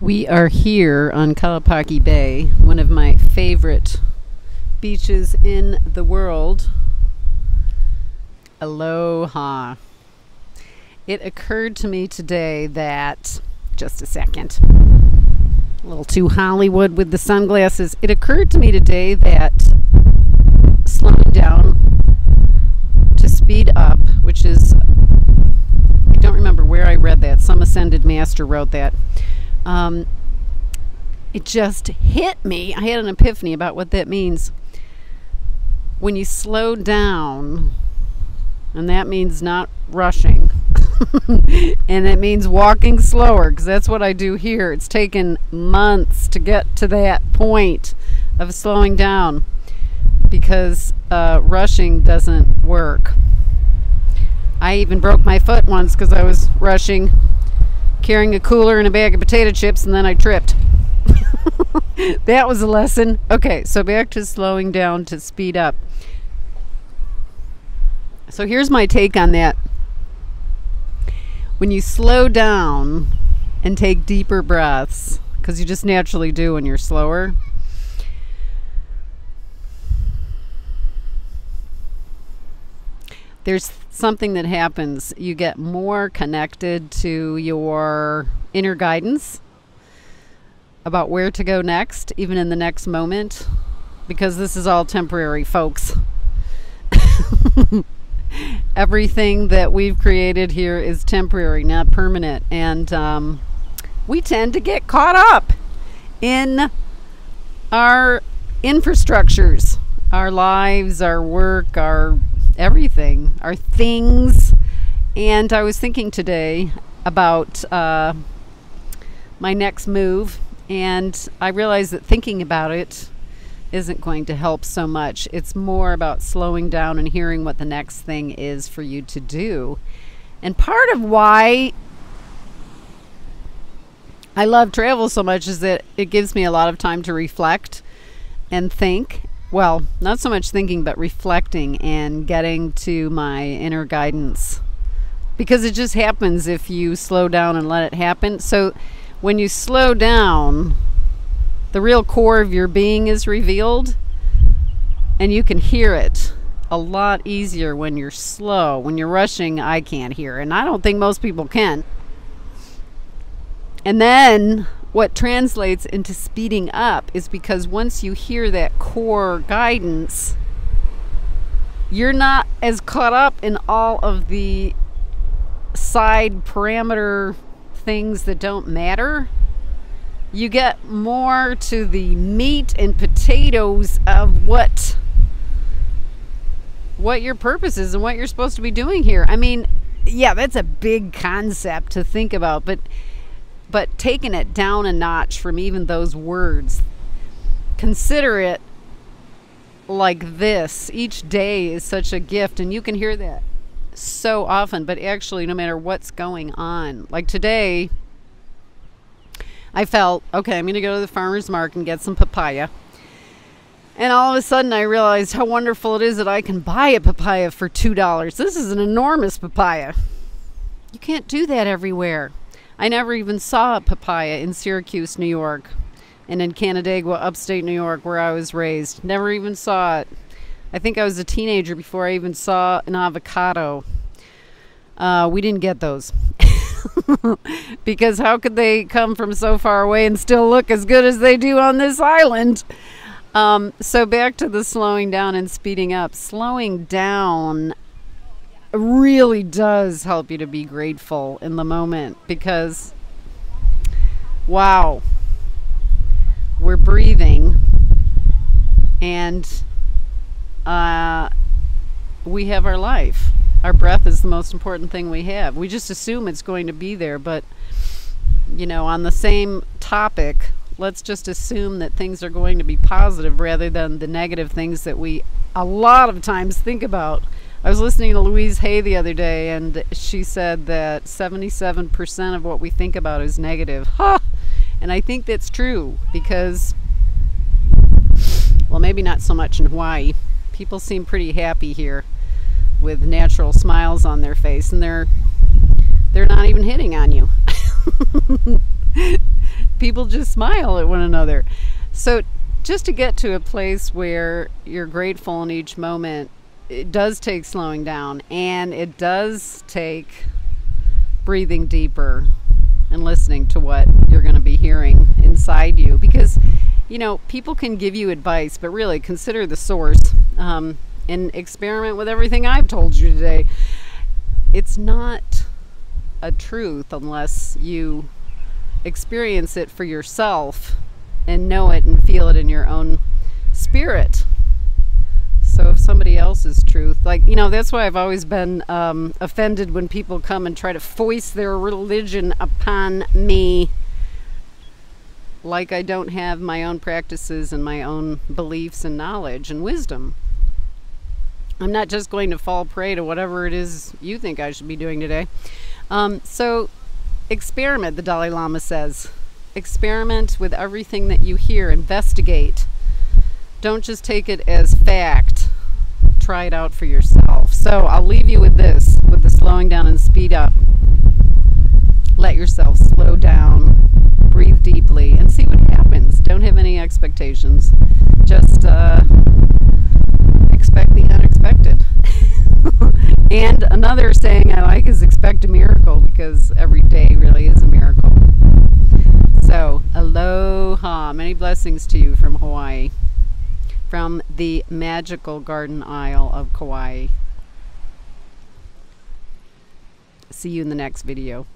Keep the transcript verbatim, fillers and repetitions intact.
We are here on Kalapaki Bay, one of my favorite beaches in the world. Aloha. It occurred to me today that, just a second, a little too Hollywood with the sunglasses. It occurred to me today that slowing down to speed up, which is, I don't remember where I read that. Some ascended master wrote that. Um, it just hit me. I had an epiphany about what that means. When you slow down, and that means not rushing, and it means walking slower, because that's what I do here. It's taken months to get to that point of slowing down, because uh, rushing doesn't work. I even broke my foot once because I was rushing, carrying a cooler and a bag of potato chips, and then I tripped. That was a lesson. Okay, so back to slowing down to speed up. So here's my take on that. When you slow down and take deeper breaths, because you just naturally do when you're slower, there's something that happens. You get more connected to your inner guidance about where to go next, even in the next moment, because this is all temporary, folks. Everything that we've created here is temporary, not permanent. And um, we tend to get caught up in our infrastructures, our lives, our work, our everything, our things. And I was thinking today about uh, my next move, and I realized that thinking about it isn't going to help so much. It's more about slowing down and hearing what the next thing is for you to do. And part of why I love travel so much is that it gives me a lot of time to reflect and think. Well, not so much thinking, but reflecting and getting to my inner guidance, because it just happens if you slow down and let it happen. So when you slow down, the real core of your being is revealed, and you can hear it a lot easier when you're slow. When you're rushing, I can't hear, and I don't think most people can. And then what translates into speeding up is because once you hear that core guidance, you're not as caught up in all of the side parameter things that don't matter. You get more to the meat and potatoes of what what your purpose is and what you're supposed to be doing here. I mean, yeah, that's a big concept to think about, but But taking it down a notch from even those words, consider it like this. Each day is such a gift, and you can hear that so often, but actually no matter what's going on. Like today, I felt, okay, I'm going to go to the farmer's market and get some papaya. And all of a sudden I realized how wonderful it is that I can buy a papaya for two dollars. This is an enormous papaya. You can't do that everywhere. I never even saw a papaya in Syracuse, New York, and in Canandaigua, upstate New York, where I was raised. Never even saw it. I think I was a teenager before I even saw an avocado. Uh, we didn't get those. Because how could they come from so far away and still look as good as they do on this island? Um, so back to the slowing down and speeding up. Slowing down really does help you to be grateful in the moment, because wow, we're breathing, and uh, we have our life. Our breath is the most important thing we have. We just assume it's going to be there, but you know, on the same topic, let's just assume that things are going to be positive rather than the negative things that we a lot of times think about. I was listening to Louise Hay the other day, and she said that seventy-seven percent of what we think about is negative. Ha! And I think that's true, because, well, maybe not so much in Hawaii. People seem pretty happy here with natural smiles on their face, and they're, they're not even hitting on you. People people just smile at one another. So just to get to a place where you're grateful in each moment, it does take slowing down, and it does take breathing deeper and listening to what you're going to be hearing inside you, because you know, people can give you advice, but really consider the source, um, and experiment with everything I've told you today. It's not a truth unless you experience it for yourself and know it and feel it in your own spirit. So if somebody else's truth, like, you know, that's why I've always been um, offended when people come and try to foist their religion upon me. Like I don't have my own practices and my own beliefs and knowledge and wisdom. I'm not just going to fall prey to whatever it is you think I should be doing today. Um, so experiment, the Dalai Lama says. Experiment with everything that you hear. Investigate. Don't just take it as fact. Try it out for yourself. So I'll leave you with this, with the slowing down and speed up. Let yourself slow down. Breathe deeply and see what happens. Don't have any expectations. Just uh, expect the unexpected. And another saying I like is expect a miracle, because every day really is a miracle. So, aloha. Many blessings to you from Hawaii, from the magical garden isle of Kauai. See you in the next video.